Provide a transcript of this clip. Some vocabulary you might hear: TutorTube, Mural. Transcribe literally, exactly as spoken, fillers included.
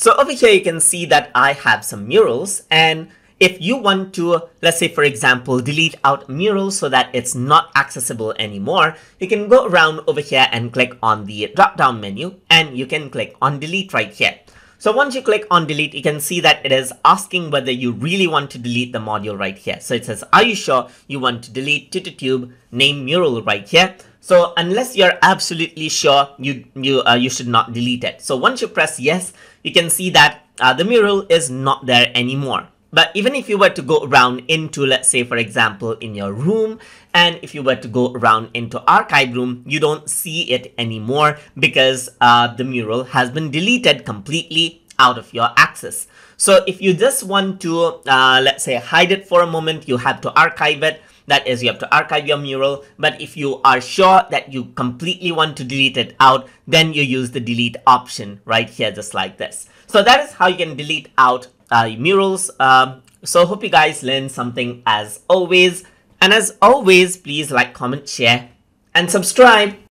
So over here, you can see that I have some murals, and if you want to, let's say, for example, delete out murals so that it's not accessible anymore, you can go around over here and click on the drop-down menu, and you can click on delete right here. So once you click on delete, you can see that it is asking whether you really want to delete the module right here. So it says, are you sure you want to delete TutorTube name mural right here? So unless you're absolutely sure, you, you, uh, you should not delete it. So once you press yes, you can see that uh, the mural is not there anymore. But even if you were to go around into, let's say, for example, in your room, and if you were to go around into archive room, you don't see it anymore because uh, the mural has been deleted completely out of your access. So if you just want to, uh, let's say, hide it for a moment, you have to archive it. That is, you have to archive your mural. But if you are sure that you completely want to delete it out, then you use the delete option right here, just like this. So that is how you can delete out Uh, murals. Uh, so hope you guys learned something as always. And as always, please like, comment, share, and subscribe.